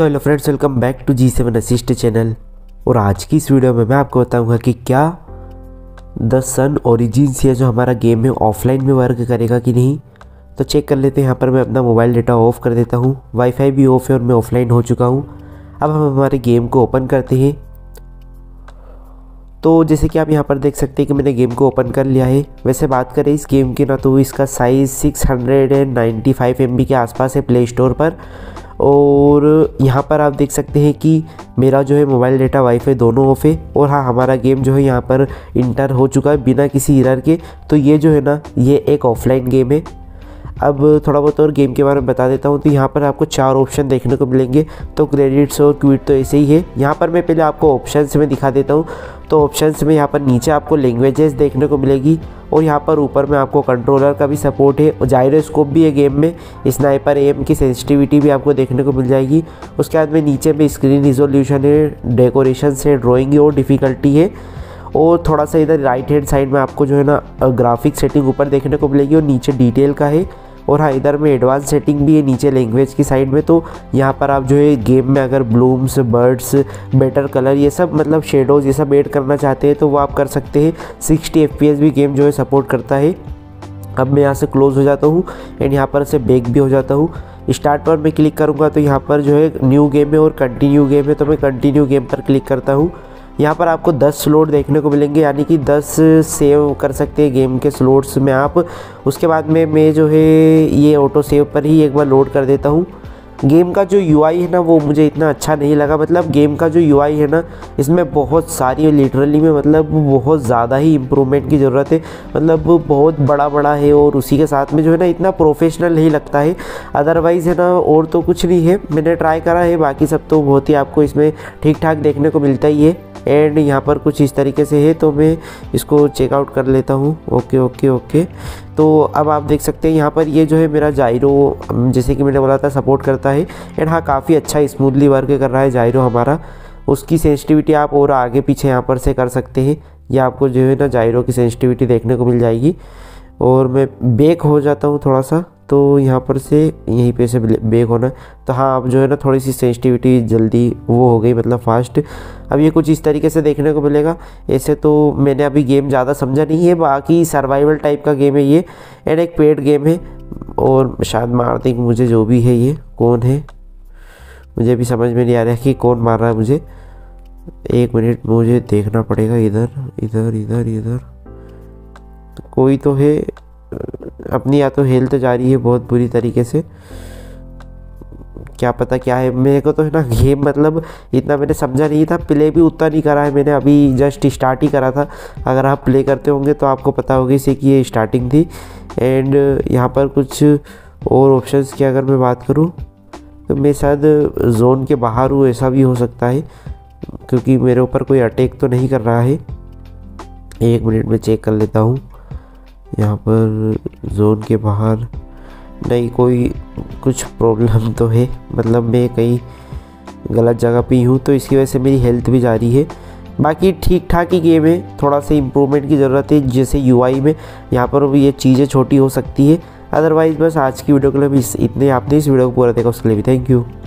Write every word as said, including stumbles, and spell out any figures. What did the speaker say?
So hello friends, welcome back to G seven assist channel. और आज की इस वीडियो में मैं आपको बताऊंगा कि क्या द सन ओरिजिन से जो हमारा गेम है ऑफलाइन में वर्क करेगा कि नहीं। तो चेक कर लेते हैं। यहाँ पर मैं अपना मोबाइल डेटा ऑफ़ कर देता हूँ, वाईफाई भी ऑफ है और मैं ऑफलाइन हो चुका हूँ। अब हम हमारे गेम को ओपन करते हैं। तो जैसे कि आप यहाँ पर देख सकते हैं कि मैंने गेम को ओपन कर लिया है। वैसे बात करें इस गेम की ना, तो इसका size six hundred and ninety five M B के आसपास है प्ले स्टोर पर। और यहाँ पर आप देख सकते हैं कि मेरा जो है मोबाइल डेटा वाईफाई दोनों ऑफ है। और हाँ, हमारा गेम जो है यहाँ पर इंटर हो चुका है बिना किसी एरर के। तो ये जो है ना, ये एक ऑफलाइन गेम है। अब थोड़ा बहुत और गेम के बारे में बता देता हूँ। तो यहाँ पर आपको चार ऑप्शन देखने को मिलेंगे। तो क्रेडिट्स और क्विट तो ऐसे ही है। यहाँ पर मैं पहले आपको ऑप्शंस में दिखा देता हूँ। तो ऑप्शंस में यहाँ पर नीचे आपको लैंग्वेजेस देखने को मिलेगी और यहाँ पर ऊपर में आपको कंट्रोलर का भी सपोर्ट है और जायरोस्कोप भी है गेम में। स्नाइपर एम की सेंसिटिविटी भी आपको देखने को मिल जाएगी। उसके बाद में नीचे में स्क्रीन रिजोल्यूशन है, डेकोरेशन है, ड्राइंग और डिफ़िकल्टी है। और थोड़ा सा इधर राइट हैंड साइड में आपको जो है ना ग्राफिक सेटिंग ऊपर देखने को मिलेगी और नीचे डिटेल का है। और हाँ, इधर में एडवांस सेटिंग भी है नीचे लैंग्वेज की साइड में। तो यहाँ पर आप जो है गेम में अगर ब्लूम्स, बर्ड्स, बेटर कलर, ये सब मतलब शेडोज़, ये सब ऐड करना चाहते हैं तो वो आप कर सकते हैं। सिक्सटी एफ पी एस भी गेम जो है सपोर्ट करता है। अब मैं यहाँ से क्लोज़ हो जाता हूँ एंड यहाँ पर से बैक भी हो जाता हूँ। स्टार्ट पर मैं क्लिक करूँगा तो यहाँ पर जो है न्यू गेम है और कंटिन्यू गेम है। तो मैं कंटिन्यू गेम पर क्लिक करता हूँ। यहाँ पर आपको दस स्लोट देखने को मिलेंगे, यानी कि दस सेव कर सकते हैं गेम के स्लोट्स में आप। उसके बाद में मैं जो है ये ऑटो सेव पर ही एक बार लोड कर देता हूँ। गेम का जो यूआई है ना, वो मुझे इतना अच्छा नहीं लगा। मतलब गेम का जो यूआई है ना, इसमें बहुत सारी लिटरली में मतलब बहुत ज़्यादा ही इम्प्रूवमेंट की ज़रूरत है। मतलब बहुत बड़ा बड़ा है और उसी के साथ में जो है ना इतना प्रोफेशनल ही लगता है। अदरवाइज़ है ना, और तो कुछ नहीं है। मैंने ट्राई करा है, बाकी सब तो बहुत ही आपको इसमें ठीक ठाक देखने को मिलता ही है। एंड यहाँ पर कुछ इस तरीके से है। तो मैं इसको चेकआउट कर लेता हूँ। Okay okay okay. तो अब आप देख सकते हैं यहाँ पर ये जो है मेरा जायरो, जैसे कि मैंने बोला था, सपोर्ट करता है। एंड हाँ, काफ़ी अच्छा स्मूथली वर्क कर रहा है जायरो हमारा। उसकी सेंसिटिविटी आप और आगे पीछे यहाँ पर से कर सकते हैं। या आपको जो है ना जायरो की सेंसिटिविटी देखने को मिल जाएगी। और मैं बैक हो जाता हूँ थोड़ा सा, तो यहाँ पर से यहीं पे से बैक होना। तो हाँ, अब जो है ना थोड़ी सी सेंसिटिविटी जल्दी वो हो गई, मतलब फास्ट। अब ये कुछ इस तरीके से देखने को मिलेगा। ऐसे तो मैंने अभी गेम ज़्यादा समझा नहीं है, बाकी सर्वाइवल टाइप का गेम है ये। एंड एक पेड गेम है। और शायद मारते मुझे जो भी है, ये कौन है मुझे भी समझ में नहीं आ रहा है कि कौन मार रहा है मुझे। एक मिनट, मुझे देखना पड़ेगा। इधर इधर इधर इधर कोई तो है। अपनी या तो हेल्थ जा रही है बहुत बुरी तरीके से, क्या पता क्या है। मेरे को तो है ना गेम मतलब इतना मैंने समझा नहीं था, प्ले भी उतना नहीं करा है मैंने। अभी जस्ट स्टार्ट ही करा था। अगर आप प्ले करते होंगे तो आपको पता होगा इसे कि ये स्टार्टिंग थी। एंड यहाँ पर कुछ और ऑप्शंस की अगर मैं बात करूँ तो मैं शायद जोन के बाहर हूँ, ऐसा भी हो सकता है, क्योंकि मेरे ऊपर कोई अटैक तो नहीं कर रहा है। एक मिनट में चेक कर लेता हूँ। यहाँ पर जोन के बाहर नहीं, कोई कुछ प्रॉब्लम तो है। मतलब मैं कहीं गलत जगह पे हूँ, तो इसकी वजह से मेरी हेल्थ भी जा रही है। बाकी ठीक ठाक ही गेम है, थोड़ा सा इम्प्रूवमेंट की ज़रूरत है जैसे यूआई में। यहाँ पर भी ये चीज़ें छोटी हो सकती है। अदरवाइज़ बस आज की वीडियो के लिए इतने। आपने इस वीडियो को पूरा देखा, उसके लिए भी थैंक यू।